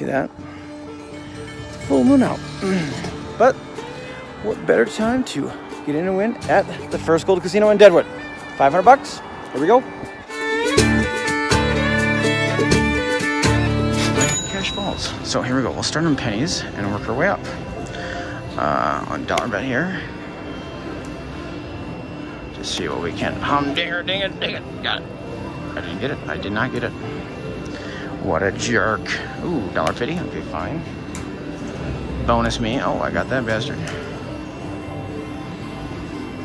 see that? It's full moon out. But what better time to get in and win at the first Gold Casino in Deadwood. 500 bucks. Here we go. Cash Falls. So here we go. We'll start on pennies and work our way up. On dollar bet here. Just see what we can. Humdinger, ding it, ding it. Got it. I didn't get it. I did not get it. What a jerk. Ooh, $1.50. Okay, fine. Bonus me. Oh, I got that bastard.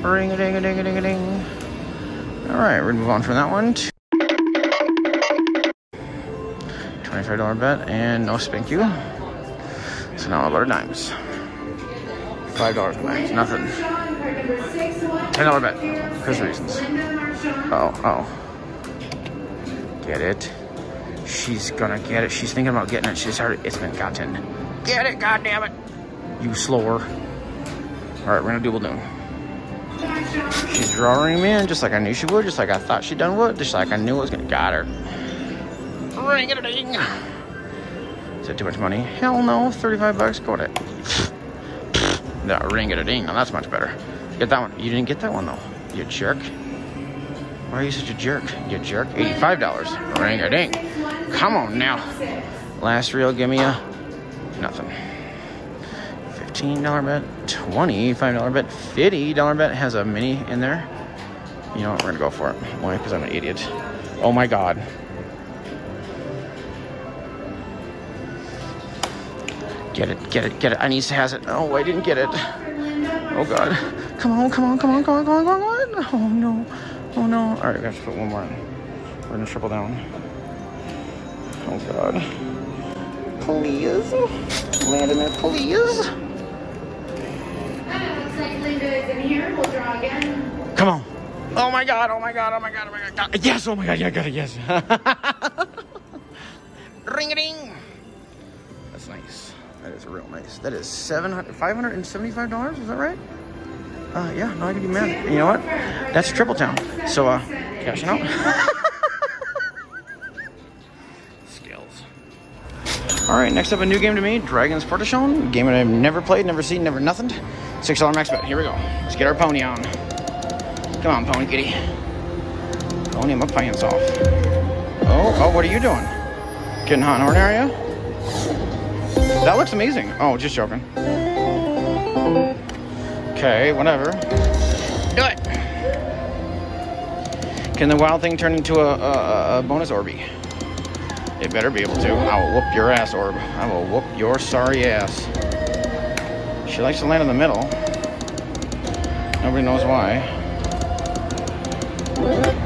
Ring a ding a ding a ding a ding. Alright, we're gonna move on from that one. $25 bet and no spank you. So now I'll go to dimes. $5 max, nothing. $10 bet. Because reasons. Oh. Get it. She's gonna get it. She's thinking about getting it. She's already, it's been gotten. Get it, goddammit! You slower. Alright, we're gonna double doom. She's drawing me in just like I knew she would, just like I thought she done would, just like I knew I was gonna got her. Ring it a ding. Is that too much money? Hell no, 35 bucks, got it. No, ring it a ding, now that's much better. Get that one. You didn't get that one though, you jerk. Why are you such a jerk, you jerk? $85, ring a ding. Come on now. Last reel, give me a nothing. $15 bet, $25 bet, $50 bet has a mini in there. You know what, we're gonna go for it. Why? Because I'm an idiot. Oh my god. Get it, get it, get it. I need to has it. Oh, I didn't get it. Oh god. Come on, come on, come on, come on, come on, come on. Oh no. Oh no. Alright, we gotta put one more in. We're gonna triple down. Oh god. Please. Land in there, please. Come on. Oh my god, oh my god, oh my god, oh my god. Yes, oh my god, yeah, I got it, yes. Ring-a-ding. That's nice. That is real nice. That is $575, is that right? Yeah, no, I can be mad. You know what? That's Triple Town. So, cashing out. Skills. Alright, next up, a new game to me, Dragon's Portichon. Game that I've never played, never seen, never nothing. $6 max bet. Here we go. Let's get our pony on. Come on, pony kitty. Pony my pants off. Oh, what are you doing? Getting hot and horny, are you? That looks amazing. Oh, just joking. Okay, whatever. Do it. Can the wild thing turn into a bonus Orby? It better be able to. I will whoop your ass, Orb. I will whoop your sorry ass. She likes to land in the middle. Nobody knows why.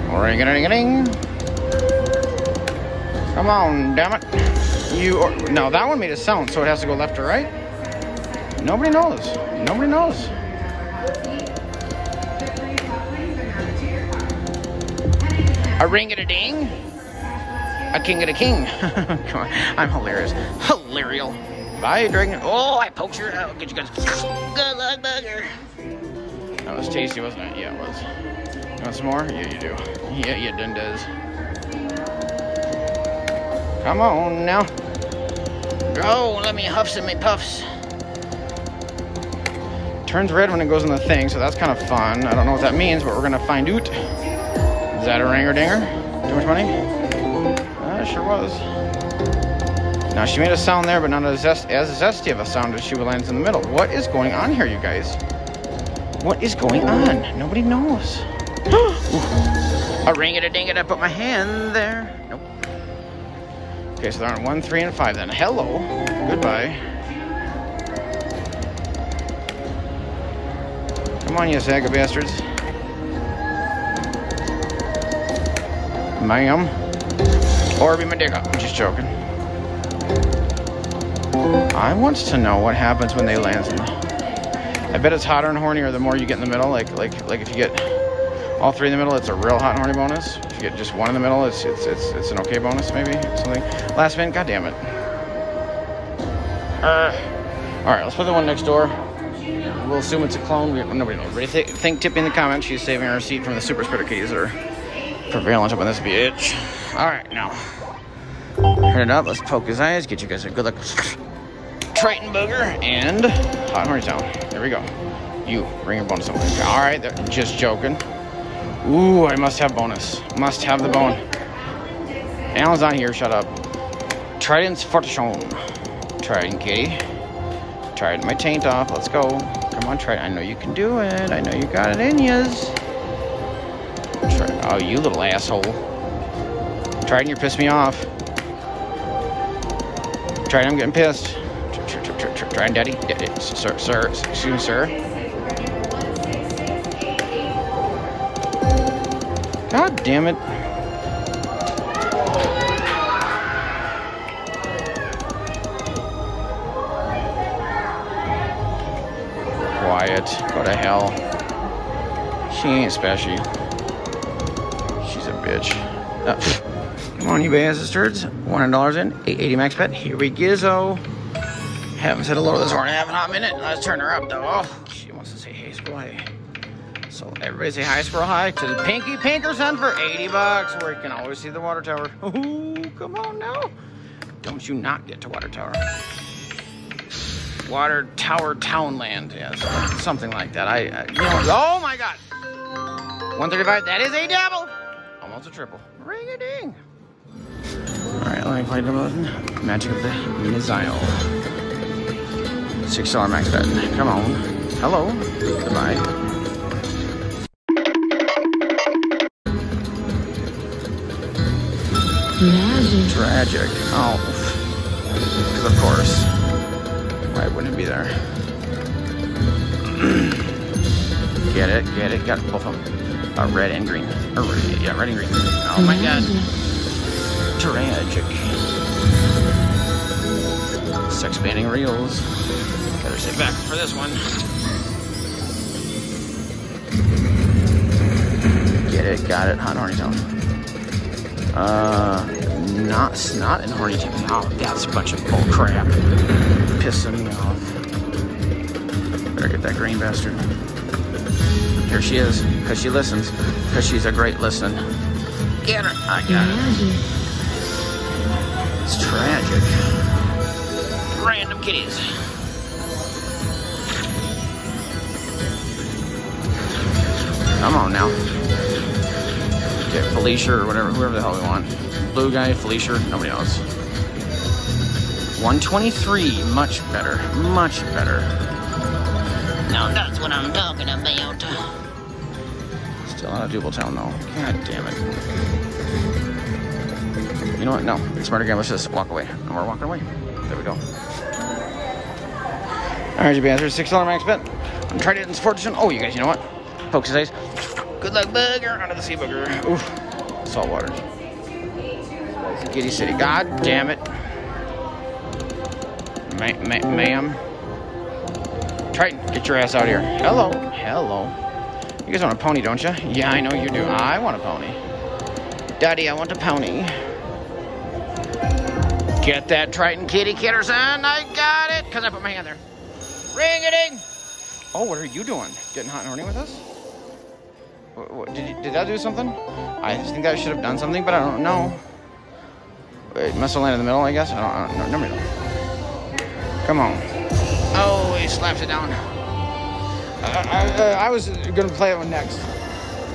Ring-a-ding-a-ding. Come on, damn it. You are, no, that one made a sound, so it has to go left or right. Nobody knows. Nobody knows. A ring-a-ding. A king of a king. Come on, I'm hilarious. Hilarial. Bye, Dragon. Oh, I poked your out. Get you guys. Good luck, bugger. That was tasty, wasn't it? Yeah, it was. You want some more? Yeah, you do. Yeah, you done does. Come on now. Oh, let me huffs and me puffs. Turns red when it goes in the thing, so that's kind of fun. I don't know what that means, but we're gonna find out. Is that a ringer dinger? Too much money? That sure was. Now, she made a sound there, but not as zesty of a sound as she lands in the middle. What is going on here, you guys? What is going on? Nobody knows. A ring it a ding it. I put my hand there. Nope. Okay, so they're on 1, 3, and 5 then. Hello. Goodbye. Come on, you saga bastards. Ma'am. Orby Medica. I'm just joking. I want to know what happens when they land. I bet it's hotter and hornier the more you get in the middle. Like if you get all three in the middle, it's a real hot and horny bonus. If you get just one in the middle, it's an okay bonus maybe. Something. Last min, god damn it. All right, let's play the one next door. We'll assume it's a clone. Nobody knows. Think Tippy in the comments. She's saving her seat from the super spreader kitties that are prevalent up on this bitch. All right, now. Turn it up. Let's poke his eyes. Get you guys a good look. Triton booger and hot horn zone. There we go. You bring your bonus over. All right, just joking. Ooh, I must have bonus. Must have the bone. Alan's on here. Shut up. Trident's Fortune. Trident kitty. Trident my taint off. Let's go. Come on, Trident. I know you can do it. I know you got it in yas. Oh, you little asshole. Trident, you're pissing me off. Trident, I'm getting pissed. Trident, daddy. Sir, excuse me, sir. God damn it. Quiet. Go to hell. She ain't special. She's a bitch. Come on, you badasses turds. $100 in. 880 max bet. Here we gizzo. Haven't said hello to this horn in half a hot minute. Let's turn her up, though. Oh, she wants to say hey, squirrel, hey. So everybody say hi, squirrel, hi to the Pinky Pinkerson for 80 bucks, where you can always see the water tower. Ooh, come on now. Don't you not get to water tower. Water tower townland. Yeah, something like that. You know, oh, my God. 135. That is a double. Almost a triple. Ring-a-ding. All right, let me play number 11. Magic of the Missile. $6 max bet. Come on. Hello. Goodbye. Magic. Tragic. Oh. Because of course. Why wouldn't it be there? Get it. Get it. Got both of them. Red and green. Yeah, red and green. Oh my God. Tragic. Sex banning reels. Better sit back for this one. Get it, got it. Hot horny tone. Not snot and horny tone. Oh, that's a bunch of bull crap. Pissing me off. Better get that green bastard. Here she is, because she listens, because she's a great listen. Get her. I got it. It's tragic. Random kitties. Come on now. Get Felicia or whatever, whoever the hell we want. Blue guy, Felicia, nobody else. 123, much better, much better. Now that's what I'm talking about. Still out of Dubletown, though. God damn it. You know what? No. Smarter guy, let's just walk away. And we're walking away. There we go. Alright, you bastards. $6 max bet. I'm trying to hit this fortune. Oh, you guys, you know what? Pokes his eyes. Good luck, booger. Under the sea, booger. Oof. Salt water. Giddy City. God damn it. Ma'am. Triton, get your ass out here. Hello. Hello. You guys want a pony, don't you? Yeah, I know you do. I want a pony. Daddy, I want a pony. Get that Triton kitty Kitterson. I got it. Because I put my hand there. Ring-a-ding. Oh, what are you doing? Getting hot and horny with us? What, did that do something? I just think that should have done something, but I don't know. It must have landed in the middle, I guess. I don't know. Nobody knows. Come on. Oh, he slaps it down. I was gonna play that one next.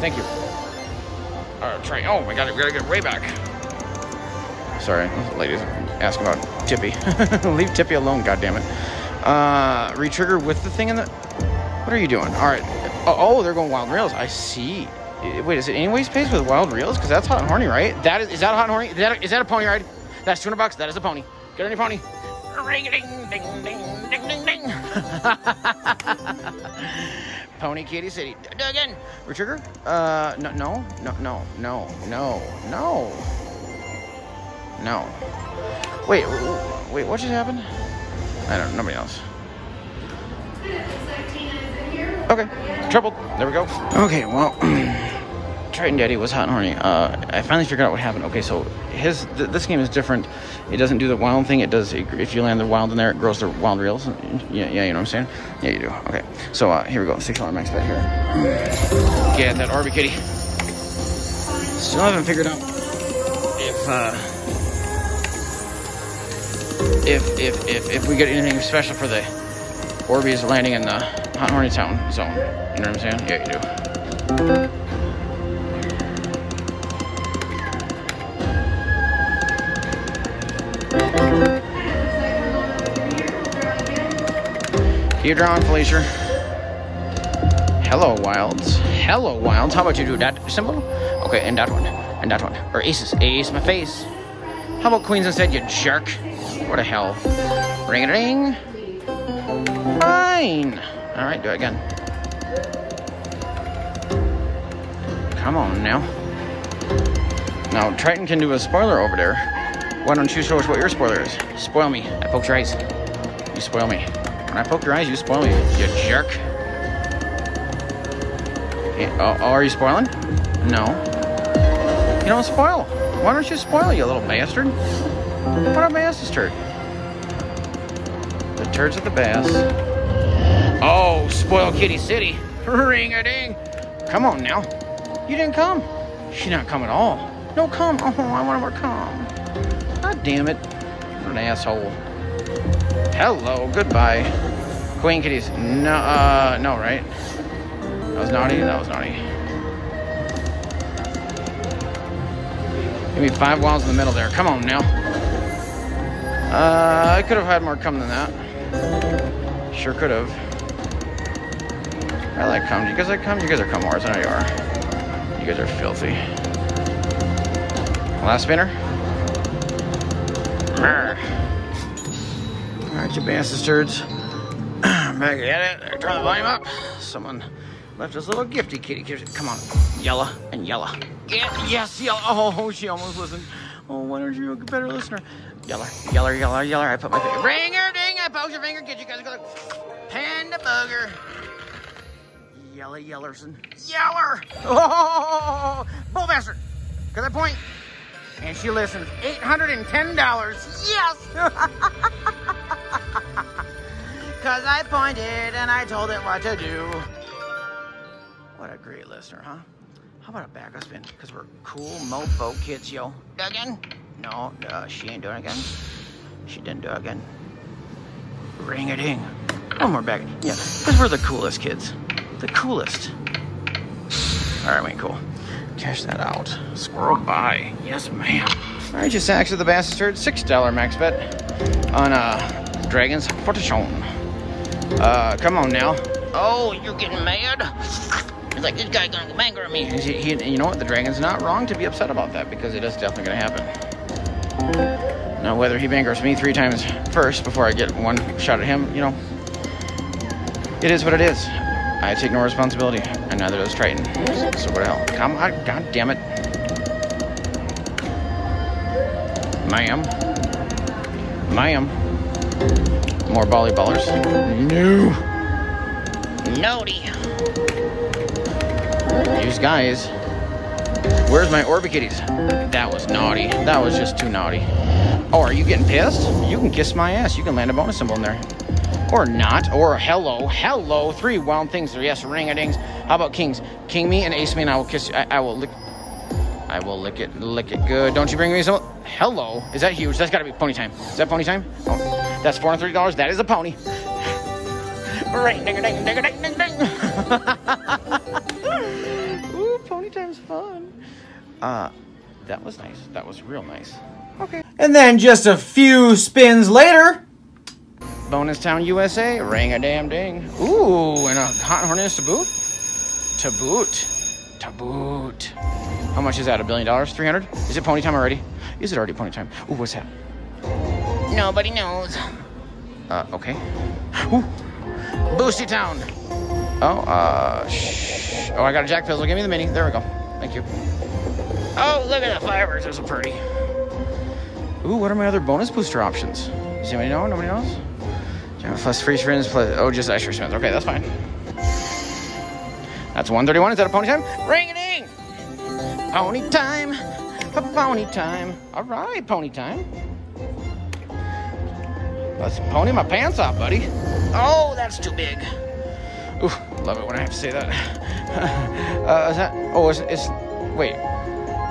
Thank you. Try. Oh my God, we gotta get way back. Sorry, ladies, ask about Tippy. Leave Tippy alone, goddammit. Retrigger with the thing in the. What are you doing? All right. Oh, they're going wild reels. I see. Wait, is it anyways pays with wild reels? Because that's hot and horny, right? That is. Is that hot and horny? Is that a pony ride? That's $200. That is a pony. Get on your pony. Ring ding ding ding. Ding, ding, ding. Pony Kitty City. Again. Retrigger? No. Wait, what just happened? I don't know. Nobody else. Okay. Triple. There we go. Okay, well, Triton Daddy was hot and horny. I finally figured out what happened. Okay, so this game is different. It doesn't do the wild thing. It does, if you land the wild in there, it grows the wild reels. Yeah, you know what I'm saying? Yeah, you do. Okay, so here we go. $6 max bet here. Get that Orby kitty. Still haven't figured out if if we get anything special for the Orbeez landing in the Hot Horny Town zone. You know what I'm saying? Yeah, you do. You're drawn, Fleischer. Hello, Wilds. Hello, Wilds. How about you do that symbol? Okay, and that one. And that one. Or aces. Ace my face. How about queens instead, you jerk? What the hell? Ring a ring. Fine. All right, do it again. Come on now. Now, Triton can do a spoiler over there. Why don't you show us what your spoiler is? Spoil me. I poked your eyes. You spoil me. When I poke your eyes, you spoil me, you jerk. Yeah, oh, are you spoiling? No. You don't spoil. Why don't you spoil, you little bastard? What a bass's turd. The turds of the bass. Oh, spoil kitty city. Ring-a-ding. Come on now. You didn't come. She didn't come at all. No come. Oh, I want more come. God damn it. What an asshole. Hello, goodbye. Queen kitties. No, no, right? That was naughty, that was naughty. Give me 5 walls in the middle there. Come on now. I could have had more cum than that. Sure could have. I like cum. Do you guys like cum? You guys are cum whores. I know you are. You guys are filthy. Last spinner. Alright, you bastards turds. Back at it. Turn the volume up. Someone left us a little gifty kitty. Come on. Yella and yella. Yes, yella. Oh, she almost listened. Oh, why aren't you a better listener? Yeller, yeller, yeller, yeller. I put my finger. Ringer, ding. I poked your finger. Get you guys go. Panda booger. Yella, yellerson. Yeller. Oh, bull bastard. Got that point? And she listens. $810. Yes. Because I pointed and I told it what to do. What a great listener, huh? How about a back spin? Because we're cool mofo kids, yo. Again? No, she ain't doing it again. She didn't do it again. Ring a ding. One more back. Yeah, because we're the coolest kids. The coolest. All right, we ain't cool. Cash that out. Squirrel by. Yes, ma'am. All right, just actually the bastard. $6 max bet on Dragon's Portichon. Come on now. Oh, you're getting mad? It's like this guy gonna get angry at me. You know what? The dragon's not wrong to be upset about that because it is definitely gonna happen. Now, whether he bankrupts me 3 times first before I get one shot at him, you know, it is what it is. I take no responsibility, and neither does Triton. So what the hell? Come on, god damn it, ma'am, ma'am. More volleyballers. No. Naughty. These guys. Where's my Orbikitties? That was naughty. That was just too naughty. Oh, are you getting pissed? You can kiss my ass. You can land a bonus symbol in there. Or not. Or hello. Hello. 3 wild things. Yes, ring-a-dings. How about kings? King me and ace me and I will kiss you. I will lick. I will lick it. Lick it good. Don't you bring me some. Hello. Is that huge? That's gotta be pony time. Is that pony time? Oh. That's $430. That is a pony. Right, ding, ding, ding, ding, ding, ding. Ooh, pony time's fun. That was nice. That was real nice. Okay. And then just a few spins later. Bonus Town USA. Ring a damn ding. Ooh, and a hot hornet's to boot. To boot. To boot. How much is that? $1 billion? 300? Is it pony time already? Is it already pony time? Ooh, what's that? Nobody knows. Okay. Ooh. Boosty Town. Oh, oh, I got a Jack Pizzle. Give me the mini. There we go. Thank you. Oh, look at the fibers. Those are pretty. Ooh, what are my other bonus booster options? Does anybody know? Nobody knows? Plus free spins, plus, oh, just extra spins. Okay, that's fine. That's 131. Is that a pony time? Ring-a-ding! Pony time. A pony time. All right, pony time. Let's pony my pants off, buddy. Oh, that's too big. Ooh, love it when I have to say that. Is that? Oh, it's wait.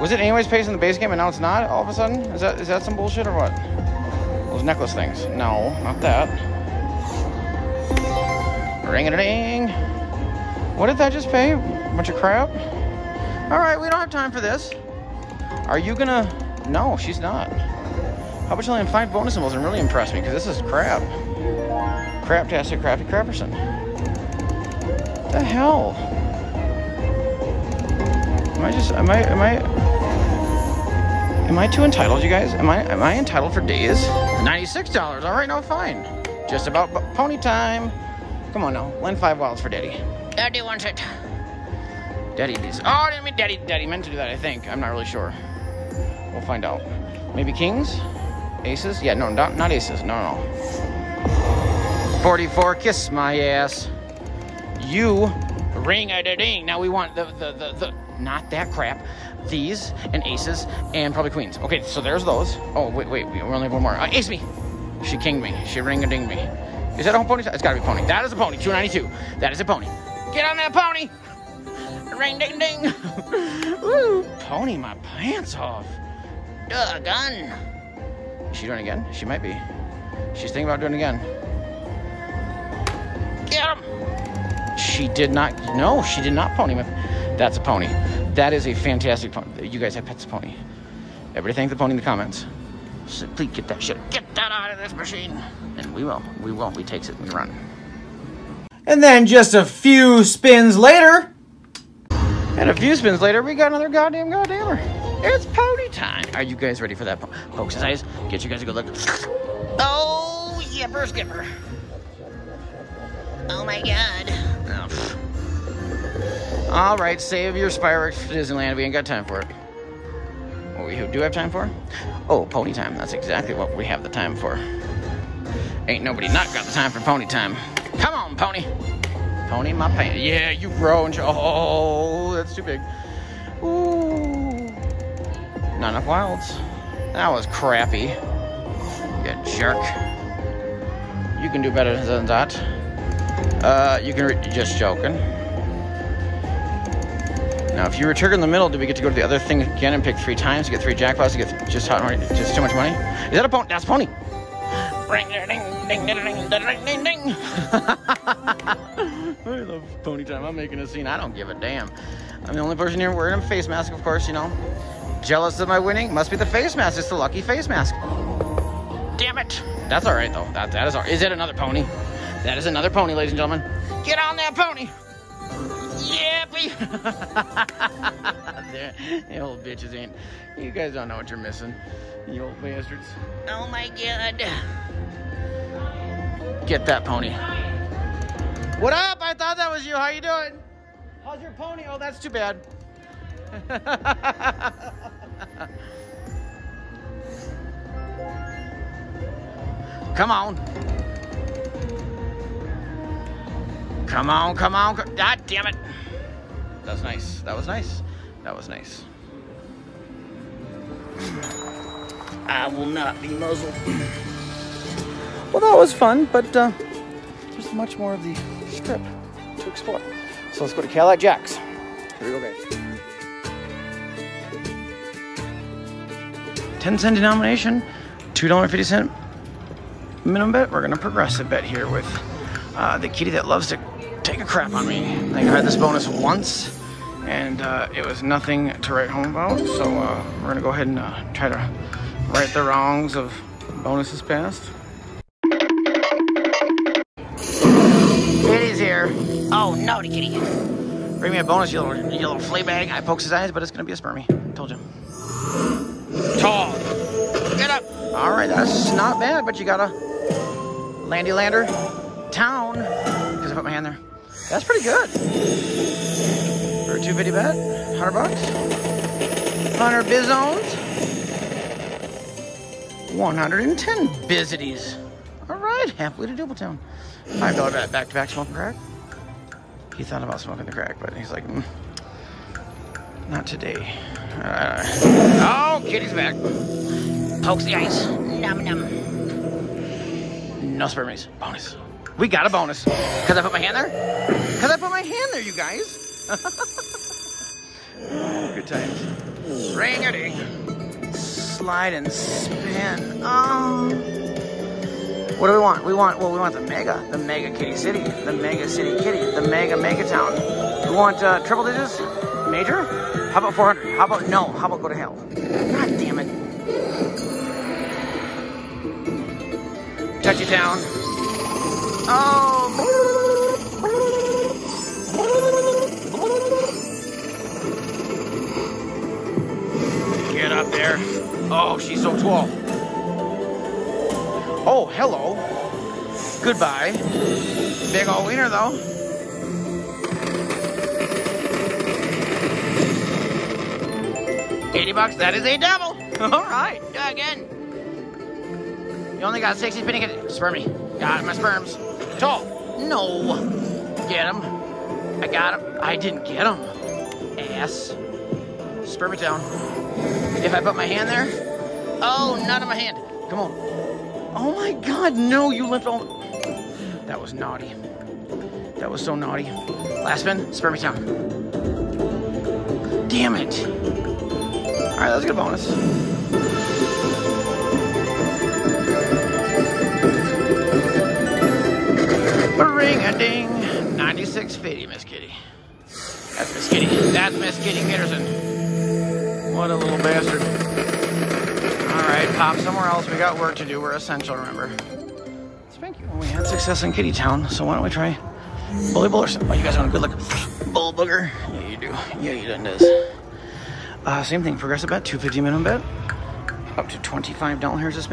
Was it anyways pace in the base game and now it's not all of a sudden? Is that some bullshit or what? those necklace things. No, not that. Ring-a-ding. What did that just pay? A bunch of crap? All right, we don't have time for this. Are you gonna? No, she's not. How about you only have 5 bonus symbols and really impress me, because this is crap. Craptastic, crappy crapperson. What the hell? Am I too entitled, you guys? Am I entitled for days? $96, all right, no, fine. Just about pony time. Come on now, lend 5 wilds for daddy. Daddy wants it. Daddy needs it. Oh, I didn't mean daddy. Daddy meant to do that, I think. I'm not really sure. We'll find out. Maybe kings? Aces? Yeah, no, not aces, no, no. 44, kiss my ass. You, ring-a-ding. Now we want the not that crap. These and aces and probably queens. Okay, so there's those. Oh, wait, we only have one more. Ace me. She kinged me. She ring-a-ding me. Is that a pony? It's gotta be a pony. That is a pony. 292. That is a pony. Get on that pony. Ring-ding-ding. Woo. Pony my pants off. Doggone. Is she doing it again? She might be. She's thinking about doing it again. Get him. She did not. No, she did not pony my. That's a pony. That is a fantastic pony. You guys have pets pony. Everybody thank the pony in the comments. So please get that shit. Get that out of this machine. And we will. We won't. We takes it and we run. And then just a few spins later. And a few spins later, we got another goddamn goddammer. It's pony time. Are you guys ready for that? Folks, eyes. Get you guys a good look. Oh, yipper skipper. Oh my god. Oh, pfft. All right, save your fireworks for Disneyland. We ain't got time for it. What we do have time for? Oh, pony time. That's exactly what we have the time for. Ain't nobody not got the time for pony time. Come on, pony. Pony my pants. Yeah, you row and show. Oh, that's too big. Ooh. Not enough wilds. That was crappy. You jerk. You can do better than that. You can just joking. Now, if you return in the middle, do we get to go to the other thing again and pick 3 times to get 3 jackpots to get just too much money? Is that a pony? That's a pony. Ring, ding, ding, ding, ding, ding, ding. I love pony time. I'm making a scene. I don't give a damn. I'm the only person here wearing a face mask, of course, you know. Jealous of my winning? Must be the face mask. It's the lucky face mask. Damn it. That's all right, though. That is all right. Is it another pony? That is another pony, ladies and gentlemen. Get on that pony. The old bitches ain't. You guys don't know what you're missing, you old bastards. Oh my god. Get that pony. What up? I thought that was you. How you doing? How's your pony? Oh, that's too bad. Come on. Come on, come on, god damn it. That was nice, that was nice, that was nice. I will not be muzzled. Well, that was fun, but there's much more of the strip to explore. So let's go to Cadillac Jacks. Here we go, guys. 10-cent denomination, $2.50 minimum bet. We're gonna progressive bet here with the kitty that loves to take a crap on me. I think I had this bonus once, and it was nothing to write home about, so we're gonna go ahead and try to right the wrongs of bonuses past. Kitty's here. Oh no, the kitty. Bring me a bonus, you little flea bag. I pokes his eyes, but it's gonna be a spermie. Told you. Tall. Get up. All right, that's not bad, but you gotta landy lander town. Because I put my hand there. That's pretty good. For a 250 bet, 100 bucks, 100 bizones, 110 bizities. All right, halfway to Doubletown. $5 bet, back-to-back smoking crack. He thought about smoking the crack, but he's like, not today. All right. Oh, kitty's back. Pokes the ice. Nom nom. No spermies. Bonus. We got a bonus. Because I put my hand there? Because I put my hand there, you guys. Oh, good times. Ring-a-ding. Slide and spin. Oh. What do we want? We want, well, we want the mega kitty city, the mega city kitty, the mega town. We want triple digits, major? How about 400? How about no? How about go to hell? God damn it. Touch it down. Oh, get up there. Oh, she's so tall. Oh, hello. Goodbye. Big old wiener, though. $80, that is a double. All right, again. You only got 60 spinning it. Spermy. Got my sperms. Tall. No. Get him. I got him. I didn't get him. Ass. Sperm it down. If I put my hand there, oh, not in my hand. Come on. Oh my God, no, you left all. That was naughty. That was so naughty. Last spin, sperm it down. Damn it. All right, let's get a bonus. Ring-a-ding. 96.50, Miss Kitty. That's Miss Kitty. That's Miss Kitty Peterson. What a little bastard. All right, pop somewhere else. We got work to do. We're essential, remember. Thank you. Well, we had success in Kitty Town, so why don't we try Bully Bull or something? Oh, you guys want a good look? Bull Booger? Yeah, you do. Yeah, you done this. Same thing. Progressive bet, $2.50 minimum bet. Up to $25. Here's this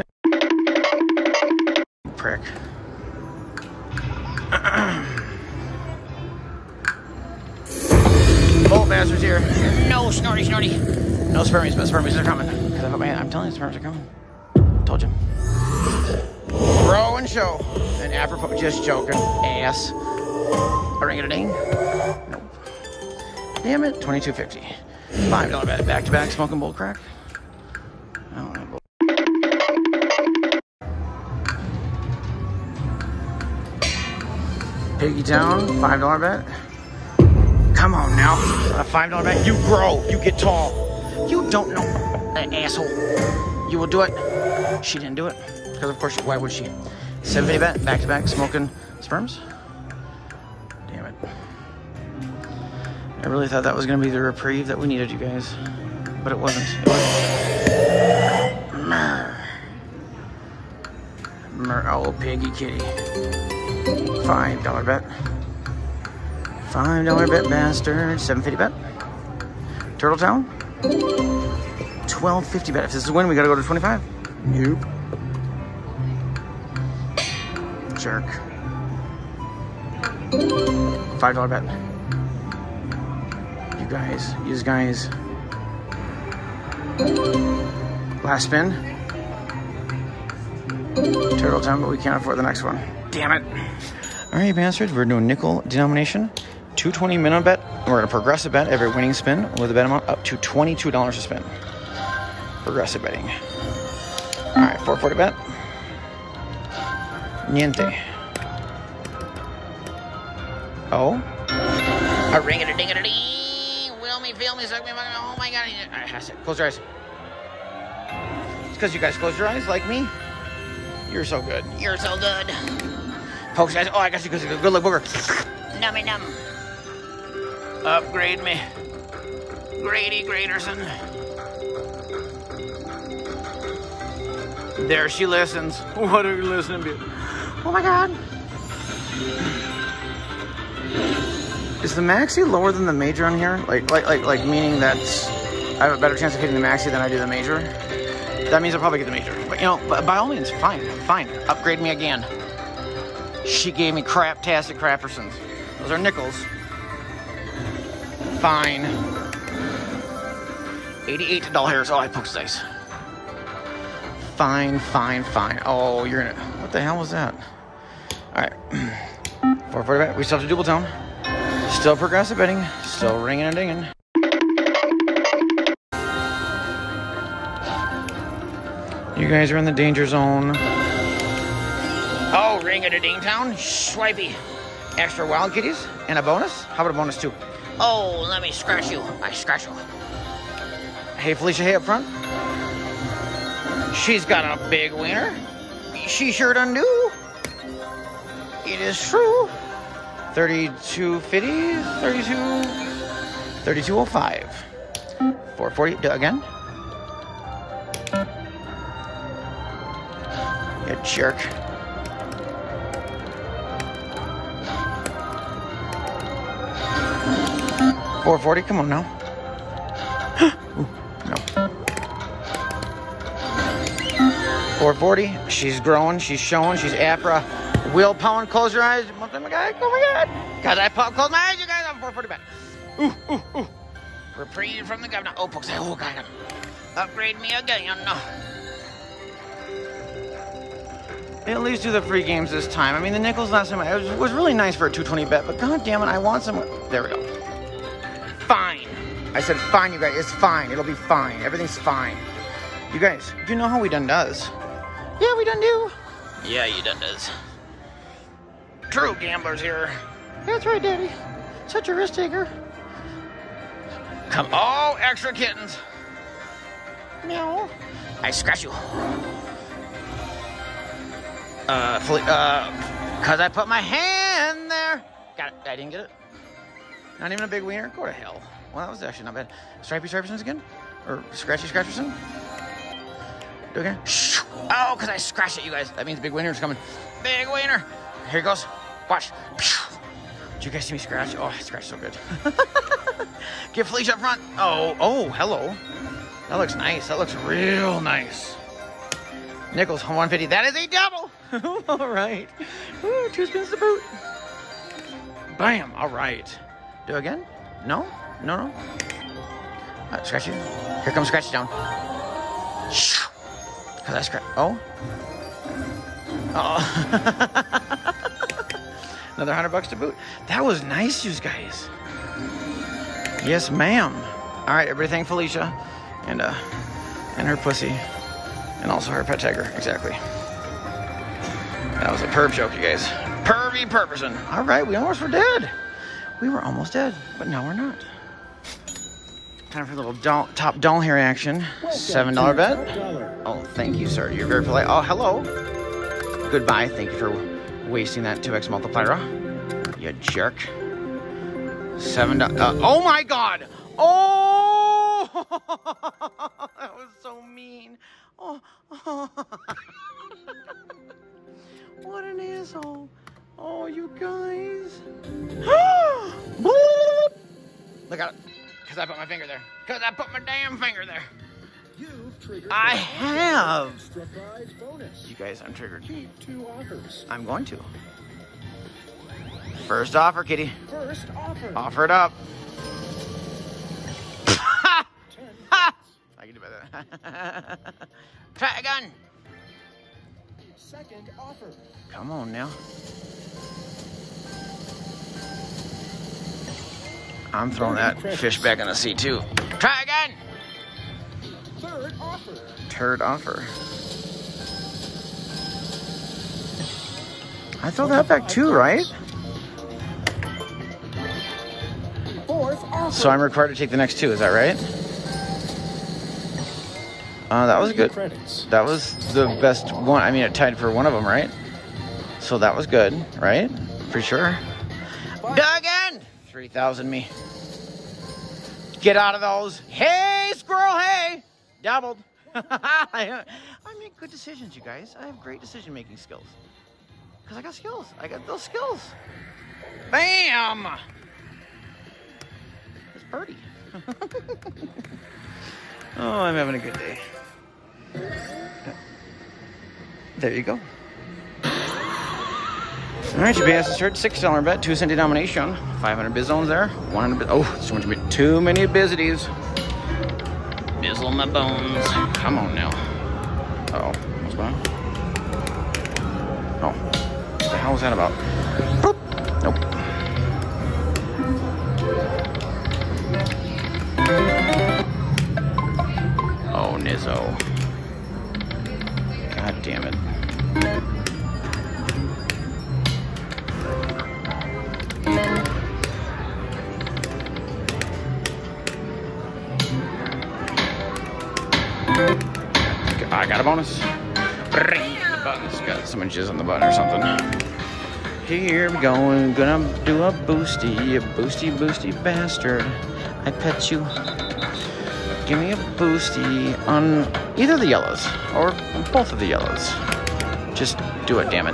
prick. Bull bastards here. No, snorty, snorty. No spermies, but spermies are coming. Cause I put my hand. I'm telling you, sperms are coming. Told you. Throw and show. And apropos, just joking. Ass. A ring it a ding. Nope. Damn it. $22.50. $5 bet. Back to back. Smoking bull crack. I don't know. Piggy down. $5 bet. Come on now. A $5 bet. You grow. You get tall. You don't know that asshole. You will do it. She didn't do it. Because of course, why would she? $7.50 bet, back to back, smoking sperms. Damn it. I really thought that was going to be the reprieve that we needed, you guys. But it wasn't. It wasn't. Oh, piggy kitty. $5 bet. $5 bet, bastard. $7.50 bet. Turtle Town. $12.50 bet. If this is a win, we gotta go to 25. Nope. Jerk. $5 bet. You guys. Last spin. Turtle Town, but we can't afford the next one. Damn it. All right, bastards. We're doing nickel denomination. $2.20 minimum bet. We're going to progressive bet every winning spin with a bet amount up to $22 a spin. Progressive betting. All right, $4.40 bet. Niente. Oh. A ring a ding a dee. Will me, feel me, suck me, oh my God. All right, that's it. Close your eyes. It's because you guys close your eyes like me. You're so good. You're so good. Folks, guys. Oh, I got you. Good luck, booger. Nummy num. Upgrade me. Grady Graderson. There she listens. What are you listening to? Oh my God. Is the maxi lower than the major on here? Like meaning that I have a better chance of hitting the maxi than I do the major? That means I'll probably get the major. But you know, by all means, fine. Upgrade me again. She gave me craptastic Crappersons. Those are nickels. Fine. $88. Oh, I poked dice. Fine. Oh, you're gonna. What the hell was that? All right. 440 bet. We still have to double down. Still progressive betting. Still ringing and dinging. You guys are in the danger zone. Oh, ring it a ding town. Swipey. Extra wild kitties and a bonus. How about a bonus too? Oh, let me scratch you. I scratch you. Hey, Felicia, hey up front. She's got a big wiener. She sure done do. It is true. 3205. 440 again. You jerk. $440, come on now. Ooh, no. $440, she's growing, she's showing, she's APRA. Will Pound, close your eyes. Oh my God, oh my God. Guys, I close my eyes, you guys, I'm $440 back. Ooh, ooh, ooh. Reprieve from the governor. Oh, folks, oh, God. Upgrade me again, you know. At least do the free games this time. I mean, the nickels last time, it was really nice for a 220 bet, but God damn it, I want some. There we go. Fine. I said fine, you guys. It's fine. It'll be fine. Everything's fine. You guys, you know how we done does. Yeah, we done do. Yeah, you done does. True gamblers here. That's right, Daddy. Such a risk taker. Come all extra kittens. Meow. I scratch you. Cause I put my hand there. Got it. I didn't get it. Not even a big wiener? Go to hell. Well, that was actually not bad. Stripey Stripersons again? Or Scratchy Scratcherson? Do it again? Oh, because I scratched it, you guys. That means big wiener's coming. Big wiener! Here it goes. Watch. Did you guys see me scratch? Oh, I scratched so good. Get Felicia up front. Oh, oh, hello. That looks nice. That looks real nice. Nickels, 150. That is a double! All right. Ooh, 2 spins to boot. Bam. All right. Do again? No? No, no. Scratch you. Here comes Scratch Down. Cause I scratch. Oh. Uh-oh. Another $100 to boot. That was nice, you guys. Yes, ma'am. All right, everybody thank Felicia and her pussy and also her pet tiger. Exactly. That was a perv joke, you guys. Pervy Purperson. All right, we almost were dead. We were almost dead, but now we're not. Time for a little top dollar here action. $7 bet. Oh, thank you, sir. You're very polite. Oh, hello. Goodbye. Thank you for wasting that 2x multiplier. You jerk. $7. Oh my God. Oh, that was so mean. Oh, oh. What an asshole. Oh, you guys. Look at it. Because I put my finger there. Because I put my damn finger there. You've triggered. I have. Extra prize bonus. You guys, I'm triggered. Keep 2 offers. I'm going to. First offer, kitty. First offer. Offer it up. Ha! Ha! I can do better than that. Try again. Second offer. Come on now. I'm throwing that fish back in the sea too. Try again. Third offer. Third offer. I throw that back too, right? Fourth offer. So I'm required to take the next 2. Is that right? That was good. That was the best one. I mean, it tied for one of them, right? So that was good, right? For sure. Again. 3,000 me. Get out of those. Hey, squirrel, hey. Doubled. I make good decisions, you guys. I have great decision-making skills. Because I got skills. I got those skills. Bam. It's birdie. Oh, I'm having a good day. There you go. All right, you bastards heard $6 bet, 2 cent denomination, 500 biz zones there, 100. Oh, too many bizities. Bizzle my bones. Come on now. Uh oh, what's going on? Oh, what the hell was that about? Boop. Nope. Oh, Nizzo. God damn it. I got a bonus. button. It's got someone jizz on the button or something. Here we go, I'm gonna do a boosty, boosty bastard. I pet you. Give me a boosty on either the yellows or both of the yellows. Just do it, damn it.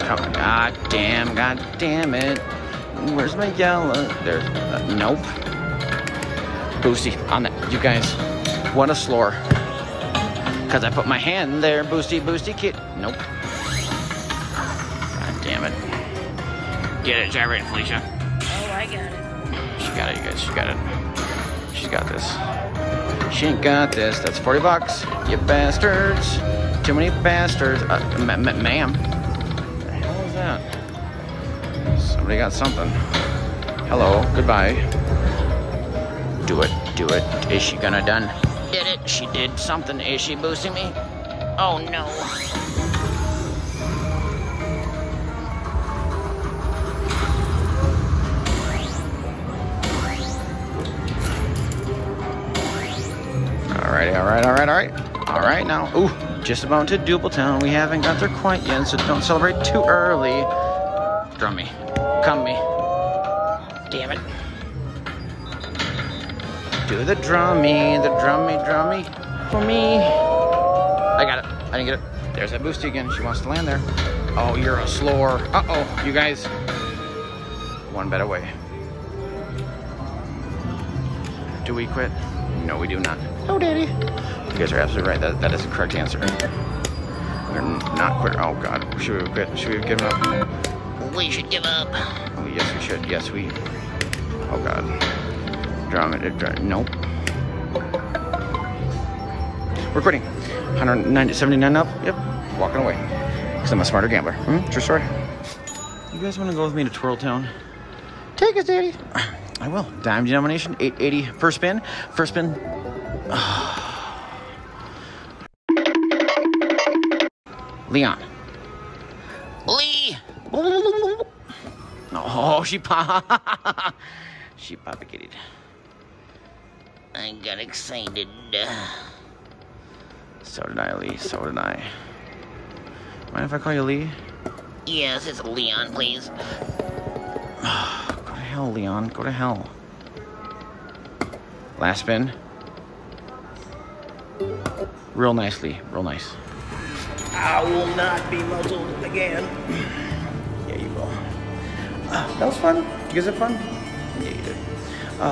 Come on, god damn it. Where's my yellow? There's nope. Boosty on that, you guys. What a slur. Cause I put my hand there, boosty, boosty kid. Nope. God damn it. Get it, gyrate, Felicia. Oh, I got it. She got it, you guys. She got it. She's got this. She ain't got this. That's 40 bucks. You bastards. Too many bastards. Ma'am. What the hell is that? Somebody got something. Hello. Goodbye. Do it. Do it. Is she gonna done? Did it. She did something. Is she boosting me? Oh, no. Alright now. Ooh, just about to Dubletown. We haven't got there quite yet, so don't celebrate too early. Drum me. Come me. Damn it. Do the drummy for me. I got it. I didn't get it. There's that boosty again. She wants to land there. Oh, you're a slore. Uh-oh, you guys. One bet away. Do we quit? No, we do not. No, Daddy. You guys are absolutely right. That is the correct answer. We're not quit. Oh God, should we quit? Should we have given up? We should give up. Oh yes, we should. Yes, we. Oh God. Drama. Nope. We're quitting. 179 up. Yep. Walking away. Cause I'm a smarter gambler. True story. You guys want to go with me to Twirl Town? Take us, Daddy. I will. Dime denomination, 880 per spin. First spin. Leon. Lee. Oh, she propagated. I got excited. So did I, Lee. So did I. Mind if I call you Lee? Yes, it's Leon, please. Go to hell, Leon. Go to hell. Last spin. Real nicely. Real nice. I will not be muzzled again. Yeah, you will. That was fun. Did you guys have fun? Yeah, you did.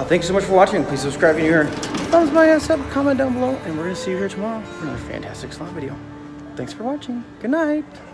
Thanks so much for watching. Please subscribe if you're here. Thumbs my ass up, comment down below, and we're going to see you here tomorrow for another fantastic slot video. Thanks for watching. Good night.